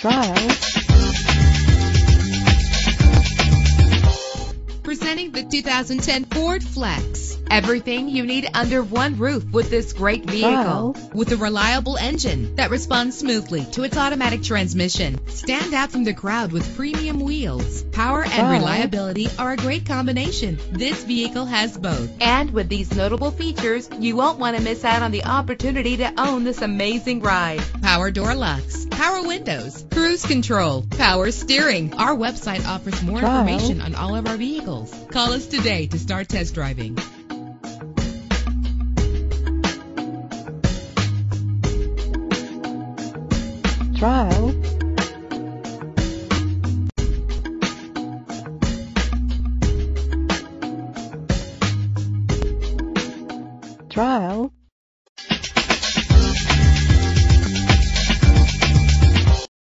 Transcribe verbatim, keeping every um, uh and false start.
drive. Presenting the two thousand ten Ford Flex. Everything you need under one roof with this great vehicle. Wow. With a reliable engine that responds smoothly to its automatic transmission. Stand out from the crowd with premium wheels. Power and wow. reliability are a great combination. This vehicle has both. And with these notable features, you won't want to miss out on the opportunity to own this amazing ride. Power door locks, power windows, cruise control, power steering. Our website offers more wow. information on all of our vehicles. Call us today to start test driving. Trial.